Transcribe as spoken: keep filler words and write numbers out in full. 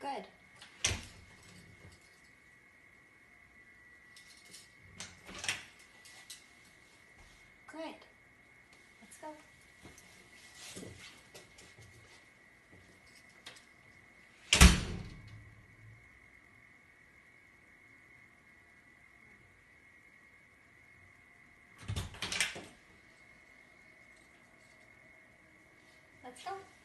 Good. Good. Let's go. Let's go.